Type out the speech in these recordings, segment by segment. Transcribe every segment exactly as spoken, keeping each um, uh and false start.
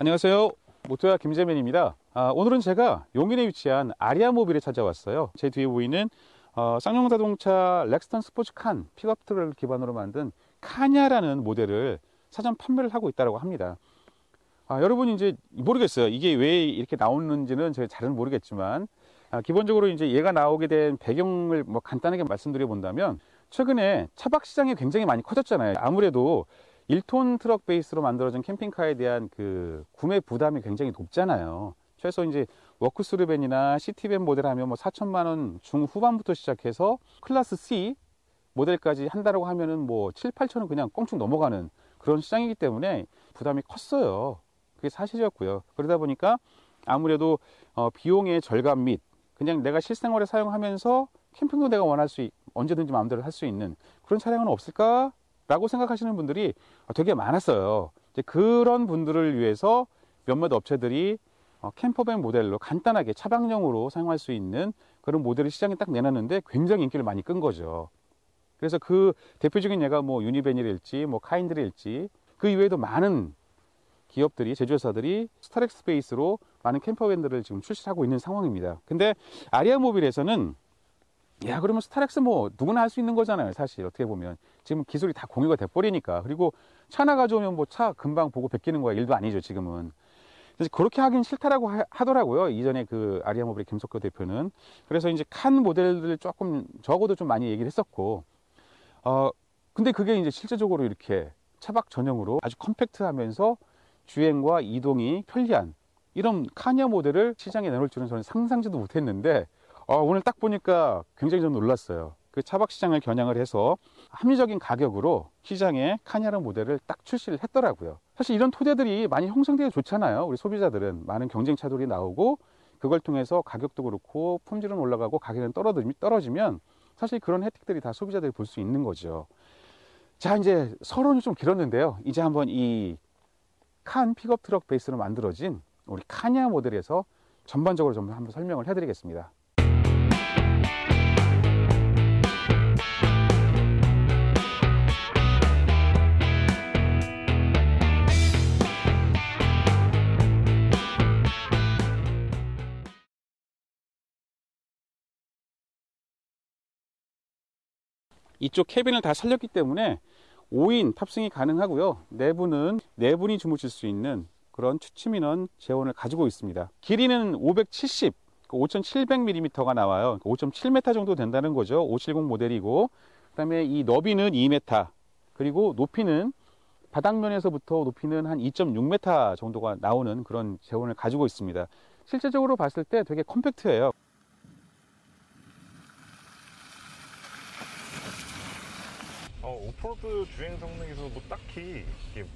안녕하세요, 모토야 김재민입니다. 아, 오늘은 제가 용인에 위치한 아리아 모빌에 찾아왔어요. 제 뒤에 보이는 어, 쌍용 자동차 렉스턴 스포츠 칸 픽업 트럭을 기반으로 만든 카니아라는 모델을 사전 판매를 하고 있다고 합니다. 아, 여러분 이제 모르겠어요. 이게 왜 이렇게 나오는지는 제가 잘은 모르겠지만 아, 기본적으로 이제 얘가 나오게 된 배경을 뭐 간단하게 말씀드려 본다면, 최근에 차박 시장이 굉장히 많이 커졌잖아요. 아무래도 일 톤 트럭 베이스로 만들어진 캠핑카에 대한 그 구매 부담이 굉장히 높잖아요. 최소 이제 워크스루밴이나 시티밴 모델 하면 뭐 사천만 원 중후반부터 시작해서 클래스 C 모델까지 한다라고 하면은 뭐 칠, 팔천 원 그냥 껑충 넘어가는 그런 시장이기 때문에 부담이 컸어요. 그게 사실이었고요. 그러다 보니까 아무래도 어 비용의 절감 및 그냥 내가 실생활에 사용하면서 캠핑도 내가 원할 수 있, 언제든지 마음대로 할 수 있는 그런 차량은 없을까? 라고 생각하시는 분들이 되게 많았어요. 이제 그런 분들을 위해서 몇몇 업체들이 캠퍼밴 모델로 간단하게 차박용으로 사용할 수 있는 그런 모델을 시장에 딱 내놨는데 굉장히 인기를 많이 끈 거죠. 그래서 그 대표적인 예가 뭐 유니밴일지 뭐 카인드일지, 그 이외에도 많은 기업들이, 제조사들이 스타렉스 베이스로 많은 캠퍼밴들을 지금 출시하고 있는 상황입니다. 근데 아리아 모빌에서는, 야 그러면 스타렉스 뭐 누구나 할 수 있는 거잖아요. 사실 어떻게 보면 지금 기술이 다 공유가 돼 버리니까. 그리고 차나 가져오면 뭐 차 금방 보고 베끼는 거야 일도 아니죠 지금은. 그래서 그렇게 하긴 싫다라고 하, 하더라고요 이전에 그 아리아 모빌의 김석규 대표는. 그래서 이제 칸 모델들을 조금 적어도 좀 많이 얘기를 했었고, 어 근데 그게 이제 실제적으로 이렇게 차박 전용으로 아주 컴팩트하면서 주행과 이동이 편리한 이런 카니아 모델을 시장에 내놓을 줄은 저는 상상지도 못했는데, 어, 오늘 딱 보니까 굉장히 좀 놀랐어요. 그 차박 시장을 겨냥을 해서 합리적인 가격으로 시장에 카니아라는 모델을 딱 출시를 했더라고요. 사실 이런 토대들이 많이 형성되어 좋잖아요. 우리 소비자들은 많은 경쟁 차들이 나오고 그걸 통해서 가격도 그렇고 품질은 올라가고 가격은 떨어지면 사실 그런 혜택들이 다 소비자들이 볼 수 있는 거죠. 자, 이제 서론이 좀 길었는데요. 이제 한번 이 칸 픽업 트럭 베이스로 만들어진 우리 카니아 모델에서 전반적으로 좀 한번 설명을 해드리겠습니다. 이쪽 캐빈을 다 살렸기 때문에 오 인 탑승이 가능하고요. 내부는 네 분이 주무실 수 있는 그런 취침인원 재원을 가지고 있습니다. 길이는 오백칠십, 오천칠백 밀리미터가 나와요. 오 점 칠 미터 정도 된다는 거죠. 오백칠십 모델이고, 그 다음에 이 너비는 이 미터, 그리고 높이는 바닥면에서부터 높이는 한 이 점 육 미터 정도가 나오는 그런 재원을 가지고 있습니다. 실제적으로 봤을 때 되게 컴팩트해요. 오프로드 주행 성능에서 뭐 딱히 좀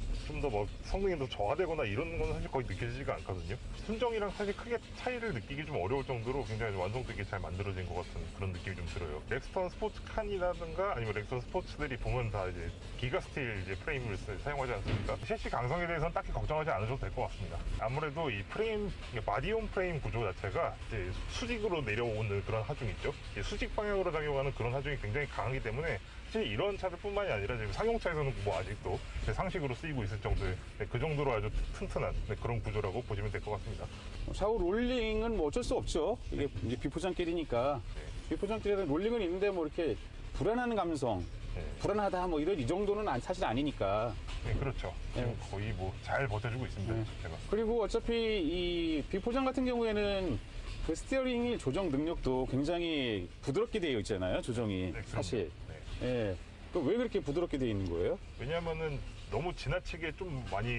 더 뭐 성능이 더 저하되거나 이런 건 사실 거의 느껴지지가 않거든요. 순정이랑 사실 크게 차이를 느끼기 좀 어려울 정도로 굉장히 완성도 있게 잘 만들어진 것 같은 그런 느낌이 좀 들어요. 렉스턴 스포츠 칸이라든가 아니면 렉스턴 스포츠들이 보면 다 이제 기가스틸 이제 프레임을 사용하지 않습니까? 셰시 강성에 대해서는 딱히 걱정하지 않으셔도 될 것 같습니다. 아무래도 이 프레임, 바디온 프레임 구조 자체가 이제 수직으로 내려오는 그런 하중 있죠. 수직 방향으로 작용하는 그런 하중이 굉장히 강하기 때문에 사실 이런 차들 뿐만이 아니라 지금 상용차에서는 뭐 아직도 상식으로 쓰이고 있을 정도의, 네, 그 정도로 아주 튼튼한, 네, 그런 구조라고 보시면 될 것 같습니다. 좌우 롤링은 뭐 어쩔 수 없죠. 이게 이제 비포장길이니까. 네. 비포장길에는 롤링은 있는데 뭐 이렇게 불안한 감성, 네, 불안하다 뭐 이런 이 정도는 안, 사실 아니니까. 네, 그렇죠. 지금 네. 거의 뭐 잘 버텨주고 있습니다. 네. 제가. 그리고 어차피 이 비포장 같은 경우에는 그 스티어링이 조정 능력도 굉장히 부드럽게 되어 있잖아요. 조정이. 네, 사실. 네. 네. 그럼 왜 그렇게 부드럽게 되어 있는 거예요? 왜냐하면은 너무 지나치게 좀 많이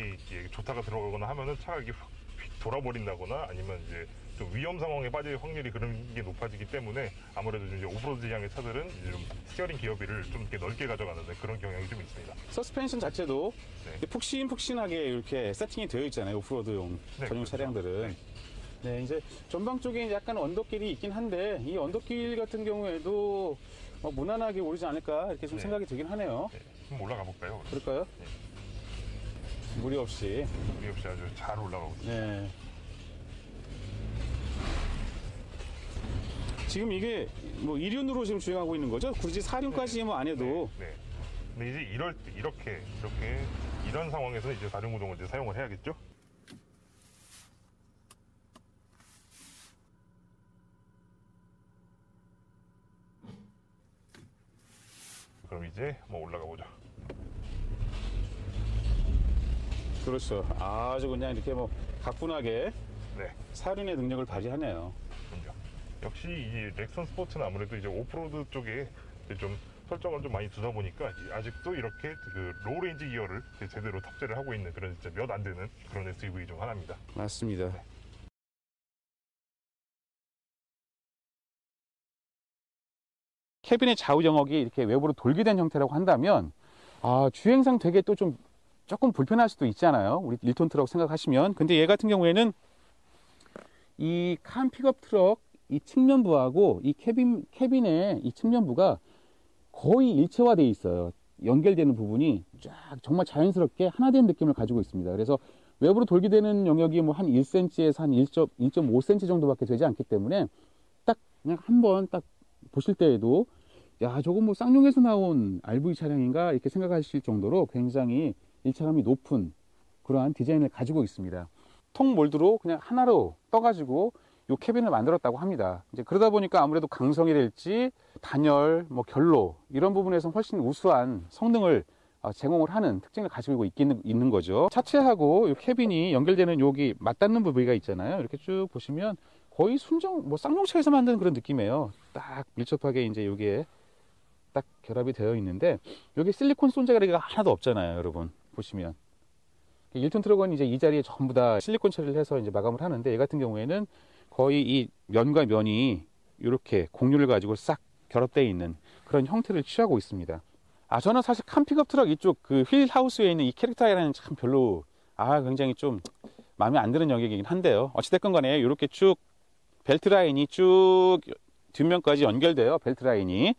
조타가 들어가거나 하면은 차가 이게 확 돌아버린다거나 아니면 이제 좀 위험 상황에 빠질 확률이 그런 게 높아지기 때문에 아무래도 이제 오프로드 지향의 차들은 이제 좀 스티어링 기어비를 좀 이렇게 넓게 가져가는 그런 경향이 좀 있습니다. 서스펜션 자체도 네. 푹신푹신하게 이렇게 세팅이 되어 있잖아요. 오프로드용 네, 전용 그렇죠. 차량들은. 네. 네, 이제 전방 쪽에 이제 약간 언덕길이 있긴 한데 이 언덕길 같은 경우에도 어, 무난하게 오르지 않을까 이렇게 좀 네. 생각이 들긴 하네요. 네. 좀 올라가 볼까요? 그럴까요? 네. 무리 없이. 무리 없이 아주 잘 올라가고 있어요. 네. 지금 이게 뭐 일 륜으로 지금 주행하고 있는 거죠? 굳이 사 륜까지 네. 뭐 안 해도. 네. 네. 근데 이제 이럴 때 이렇게 이렇게 이런 상황에서 이제 사 륜 구동을 이제 사용을 해야겠죠? 그럼 이제 뭐 올라가 보죠. 그렇죠. 아주 그냥 이렇게 뭐 가뿐하게 네. 살인의 능력을 발휘하네요. 그럼요. 역시 이 렉스턴 스포츠는 아무래도 이제 오프로드 쪽에 좀 설정을 좀 많이 두다 보니까 아직도 이렇게 그 로우레인지 기어를 제대로 탑재를 하고 있는 그런 진짜 몇 안 되는 그런 에스유브이 중 하나입니다. 맞습니다. 네. 캐빈의 좌우 영역이 이렇게 외부로 돌게 된 형태라고 한다면 아 주행상 되게 또 좀 조금 불편할 수도 있잖아요. 우리 일 톤 트럭 생각하시면. 근데 얘 같은 경우에는 이 칸 픽업 트럭 이 측면부하고 이 캐빈, 캐빈의 이 측면부가 거의 일체화되어 있어요. 연결되는 부분이 쫙 정말 자연스럽게 하나 된 느낌을 가지고 있습니다. 그래서 외부로 돌게 되는 영역이 뭐 한 일 센티미터에서 한 일 점 오 센티미터 정도밖에 되지 않기 때문에 딱 그냥 한번 딱 보실 때에도 야 저거 뭐 쌍용에서 나온 알브이 차량인가 이렇게 생각하실 정도로 굉장히 일체감이 높은 그러한 디자인을 가지고 있습니다. 통 몰드로 그냥 하나로 떠가지고 요 캐빈을 만들었다고 합니다. 이제 그러다 보니까 아무래도 강성이랄지 단열, 뭐 결로 이런 부분에서 훨씬 우수한 성능을 제공을 하는 특징을 가지고 있기는 있는 거죠. 차체하고 요 캐빈이 연결되는 여기 맞닿는 부위가 있잖아요. 이렇게 쭉 보시면 거의 순정 뭐 쌍용차에서 만든 그런 느낌이에요. 딱 밀접하게 이제 여기에 딱 결합이 되어 있는데 여기 실리콘 손자가리가 하나도 없잖아요, 여러분. 보시면. 일 톤 트럭은 이제 이 자리에 전부 다 실리콘 처리를 해서 이제 마감을 하는데 얘 같은 경우에는 거의 이 면과 면이 이렇게 공유를 가지고 싹 결합되어 있는 그런 형태를 취하고 있습니다. 아 저는 사실 칸 픽업 트럭 이쪽 그 휠 하우스에 있는 이 캐릭터 아이라는 참 별로 아 굉장히 좀 마음에 안 드는 영역이긴 한데요. 어찌됐건 간에 이렇게 쭉 벨트 라인이 쭉 뒷면까지 연결돼요. 벨트 라인이.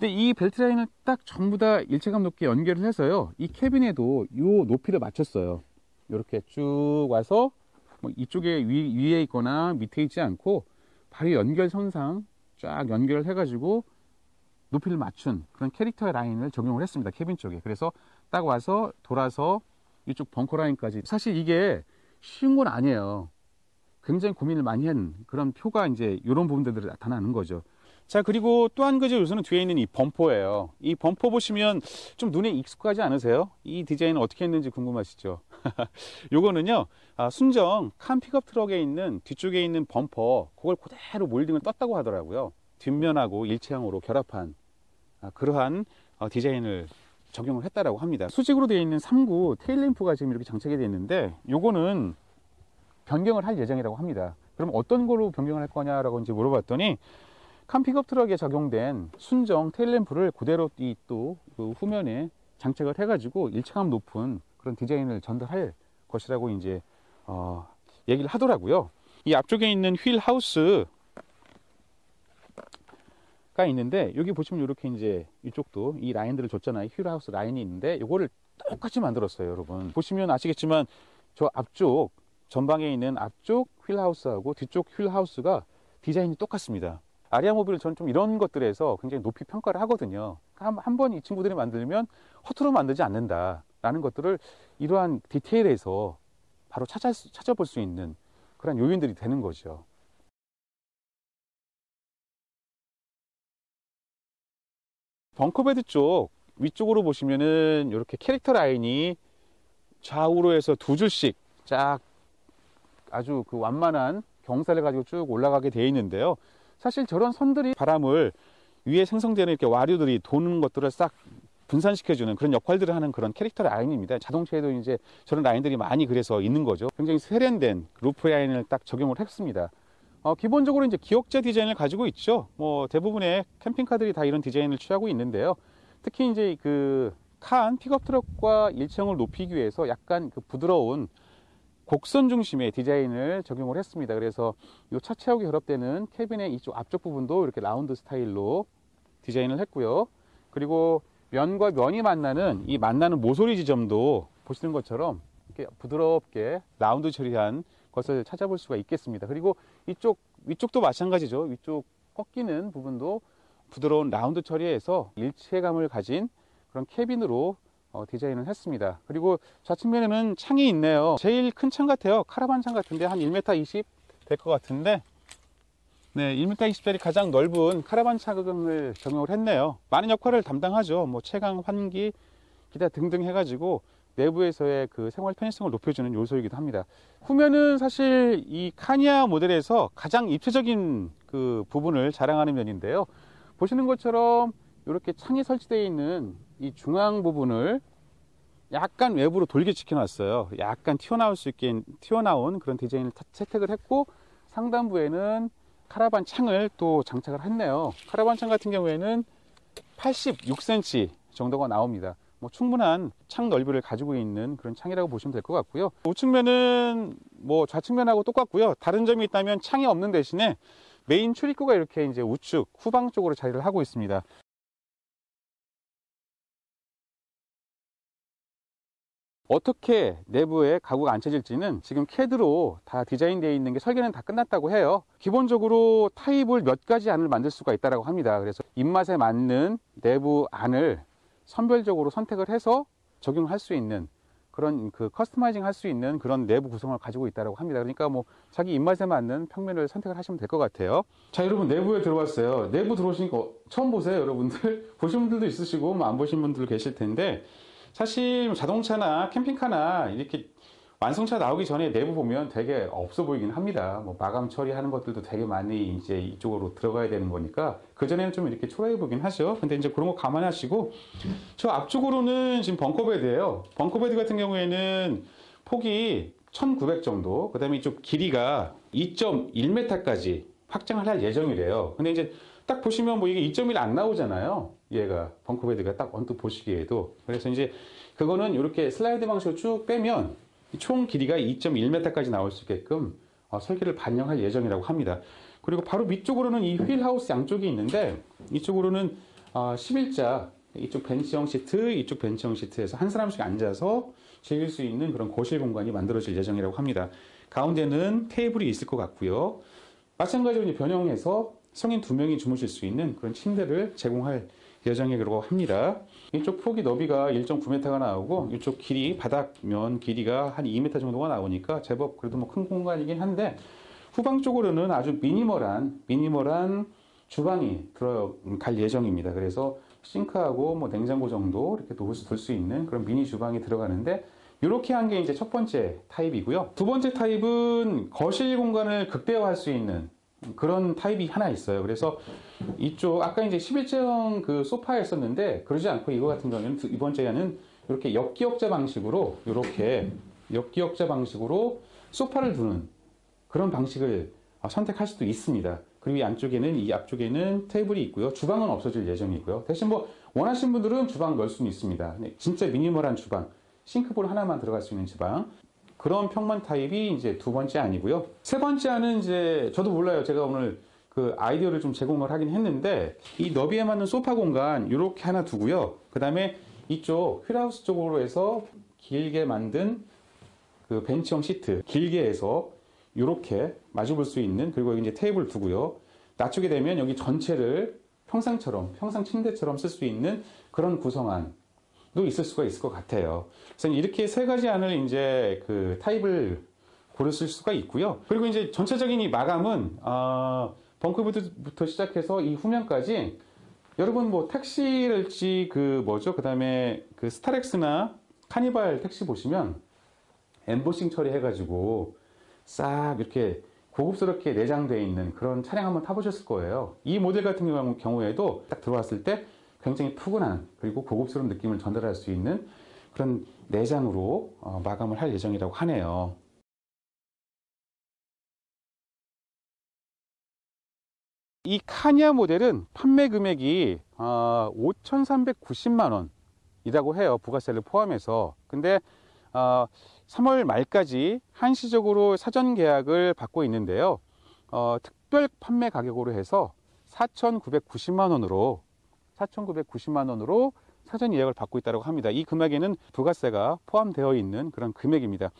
근데 이 벨트 라인을 딱 전부 다 일체감 높게 연결을 해서요. 이 캐빈에도 이 높이를 맞췄어요. 이렇게 쭉 와서 뭐 이쪽에 위, 위에 있거나 밑에 있지 않고 바로 연결선상 쫙 연결을 해가지고 높이를 맞춘 그런 캐릭터의 라인을 적용을 했습니다. 캐빈 쪽에. 그래서 딱 와서 돌아서 이쪽 벙커 라인까지. 사실 이게 쉬운 건 아니에요. 굉장히 고민을 많이 한 그런 표가 이제 이런 부분들이 나타나는 거죠. 자 그리고 또 한 가지 요소는 뒤에 있는 이 범퍼예요. 이 범퍼 보시면 좀 눈에 익숙하지 않으세요? 이 디자인은 어떻게 했는지 궁금하시죠? 요거는요 아, 순정 칸 픽업 트럭에 있는 뒤쪽에 있는 범퍼 그걸 그대로 몰딩을 떴다고 하더라고요. 뒷면하고 일체형으로 결합한 아, 그러한 어, 디자인을 적용을 했다라고 합니다. 수직으로 되어 있는 삼 구 테일램프가 지금 이렇게 장착이 되어 있는데 요거는 변경을 할 예정이라고 합니다. 그럼 어떤 걸로 변경을 할 거냐라고 이제 물어봤더니 칸 픽업 트럭에 적용된 순정 테일램프를 그대로 이 또 그 후면에 장착을 해가지고 일체감 높은 그런 디자인을 전달할 것이라고 이제 어, 얘기를 하더라고요. 이 앞쪽에 있는 휠 하우스가 있는데 여기 보시면 이렇게 이제 이쪽도 이 라인들을 줬잖아요. 휠 하우스 라인이 있는데 이거를 똑같이 만들었어요, 여러분. 보시면 아시겠지만 저 앞쪽 전방에 있는 앞쪽 휠 하우스하고 뒤쪽 휠 하우스가 디자인이 똑같습니다. 아리아 모빌 저는 좀 이런 것들에서 굉장히 높이 평가를 하거든요. 한 번 이 친구들이 만들면 허투루 만들지 않는다라는 것들을 이러한 디테일에서 바로 찾아, 찾아볼 수 있는 그런 요인들이 되는 거죠. 벙커베드 쪽 위쪽으로 보시면은 이렇게 캐릭터 라인이 좌우로 해서 두 줄씩 쫙 아주 그 완만한 경사를 가지고 쭉 올라가게 되어 있는데요. 사실 저런 선들이 바람을 위에 생성되는 이렇게 와류들이 도는 것들을 싹 분산시켜주는 그런 역할들을 하는 그런 캐릭터 라인입니다. 자동차에도 이제 저런 라인들이 많이 그래서 있는 거죠. 굉장히 세련된 루프 라인을 딱 적용을 했습니다. 어, 기본적으로 이제 기역자 디자인을 가지고 있죠. 뭐 대부분의 캠핑카들이 다 이런 디자인을 취하고 있는데요. 특히 이제 그 칸 픽업 트럭과 일체형을 높이기 위해서 약간 그 부드러운 곡선 중심의 디자인을 적용을 했습니다. 그래서 이 차체하고 결합되는 캐빈의 이쪽 앞쪽 부분도 이렇게 라운드 스타일로 디자인을 했고요. 그리고 면과 면이 만나는 이 만나는 모서리 지점도 보시는 것처럼 이렇게 부드럽게 라운드 처리한 것을 찾아볼 수가 있겠습니다. 그리고 이쪽 위쪽도 마찬가지죠. 위쪽 꺾이는 부분도 부드러운 라운드 처리해서 일체감을 가진 그런 캐빈으로 어, 디자인을 했습니다. 그리고 좌측면에는 창이 있네요. 제일 큰 창 같아요. 카라반 창 같은데 한 일 미터 이십 될 것 같은데 네, 일 미터 이십 짜리 가장 넓은 카라반 차량을 경영을 했네요. 많은 역할을 담당하죠. 뭐 채강, 환기, 기타 등등 해가지고 내부에서의 그 생활 편의성을 높여주는 요소이기도 합니다. 후면은 사실 이 카니아 모델에서 가장 입체적인 그 부분을 자랑하는 면인데요. 보시는 것처럼 이렇게 창이 설치되어 있는 이 중앙 부분을 약간 외부로 돌게 지켜놨어요. 약간 튀어나올 수 있게 튀어나온 그런 디자인을 채택을 했고, 상단부에는 카라반 창을 또 장착을 했네요. 카라반 창 같은 경우에는 팔십육 센티미터 정도가 나옵니다. 뭐 충분한 창 넓이를 가지고 있는 그런 창이라고 보시면 될 것 같고요. 우측면은 뭐 좌측면하고 똑같고요. 다른 점이 있다면 창이 없는 대신에 메인 출입구가 이렇게 이제 우측 후방 쪽으로 자리를 하고 있습니다. 어떻게 내부에 가구가 앉혀질지는 지금 캐드로 다 디자인되어 있는 게 설계는 다 끝났다고 해요. 기본적으로 타입을 몇 가지 안을 만들 수가 있다고 합니다. 그래서 입맛에 맞는 내부 안을 선별적으로 선택을 해서 적용할 수 있는 그런 그 커스터마이징 할 수 있는 그런 내부 구성을 가지고 있다고 합니다. 그러니까 뭐 자기 입맛에 맞는 평면을 선택을 하시면 될 것 같아요. 자, 여러분 내부에 들어왔어요. 내부 들어오시니까 처음 보세요, 여러분들. 보신 분들도 있으시고 뭐 안 보신 분들도 계실 텐데, 사실 자동차나 캠핑카나 이렇게 완성차 나오기 전에 내부 보면 되게 없어 보이긴 합니다. 뭐 마감 처리하는 것들도 되게 많이 이제 이쪽으로 들어가야 되는 거니까 그전에는 좀 이렇게 초라해 보긴 하죠. 근데 이제 그런 거 감안하시고, 저 앞쪽으로는 지금 벙커베드예요. 벙커베드 같은 경우에는 폭이 천구백 정도, 그 다음에 이쪽 길이가 이 점 일 미터까지 확장을 할 예정이래요. 근데 이제 딱 보시면 뭐 이게 이 점 일 안 나오잖아요. 얘가 벙커베드가 딱 언뜻 보시기에도. 그래서 이제 그거는 이렇게 슬라이드 방식으로 쭉 빼면 총 길이가 이 점 일 미터까지 나올 수 있게끔 설계를 반영할 예정이라고 합니다. 그리고 바로 밑쪽으로는 이 휠하우스 양쪽이 있는데, 이쪽으로는 십일자 이쪽 벤치형 시트, 이쪽 벤치형 시트에서 한 사람씩 앉아서 즐길 수 있는 그런 거실 공간이 만들어질 예정이라고 합니다. 가운데는 테이블이 있을 것 같고요. 마찬가지로 변형해서 성인 두 명이 주무실 수 있는 그런 침대를 제공할 예정이라고 합니다. 이쪽 폭이 너비가 일 점 구 미터가 나오고, 이쪽 길이 바닥면 길이가 한 이 미터 정도가 나오니까 제법 그래도 뭐 큰 공간이긴 한데, 후방 쪽으로는 아주 미니멀한 미니멀한 주방이 들어갈 예정입니다. 그래서 싱크하고 뭐 냉장고 정도 이렇게 놓을 수, 둘 수 있는 그런 미니 주방이 들어가는데, 이렇게 한 게 이제 첫 번째 타입이고요. 두 번째 타입은 거실 공간을 극대화할 수 있는 그런 타입이 하나 있어요. 그래서 이쪽 아까 이제 십일자형 그 소파였었는데, 그러지 않고 이거 같은 경우에는 이번 제안은 이렇게 역기역자 방식으로 이렇게 역기역자 방식으로 소파를 두는 그런 방식을 선택할 수도 있습니다. 그리고 이 안쪽에는 이 앞쪽에는 테이블이 있고요. 주방은 없어질 예정이고요. 대신 뭐 원하시는 분들은 주방 넣을 수는 있습니다. 진짜 미니멀한 주방, 싱크볼 하나만 들어갈 수 있는 주방. 그런 평면 타입이 이제 두 번째 안이고요. 세 번째 안은 이제 저도 몰라요. 제가 오늘 그 아이디어를 좀 제공을 하긴 했는데, 이 너비에 맞는 소파 공간 이렇게 하나 두고요. 그 다음에 이쪽 휠하우스 쪽으로 해서 길게 만든 그 벤치형 시트 길게 해서 이렇게 마주 볼 수 있는, 그리고 여기 이제 테이블 두고요. 낮추게 되면 여기 전체를 평상처럼 평상 침대처럼 쓸 수 있는 그런 구성안 도 있을 수가 있을 것 같아요. 그래서 이렇게 세 가지 안을 이제 그 타입을 고르실 수가 있고요. 그리고 이제 전체적인 이 마감은 어, 벙커부터 시작해서 이 후면까지 여러분 뭐 택시랄지 그 뭐죠? 그 다음에 그 스타렉스나 카니발 택시 보시면 엠보싱 처리해가지고 싹 이렇게 고급스럽게 내장되어 있는 그런 차량 한번 타보셨을 거예요. 이 모델 같은 경우에도 딱 들어왔을 때 굉장히 푸근한 그리고 고급스러운 느낌을 전달할 수 있는 그런 내장으로 어, 마감을 할 예정이라고 하네요. 이 카니아 모델은 판매 금액이 어, 오천삼백구십만 원이라고 해요. 부가세를 포함해서. 근데 어, 삼월 말까지 한시적으로 사전 계약을 받고 있는데요. 어, 특별 판매 가격으로 해서 사천구백구십만 원으로 사천구백구십만 원으로 사전 예약을 받고 있다고 합니다. 이 금액에는 부가세가 포함되어 있는 그런 금액입니다.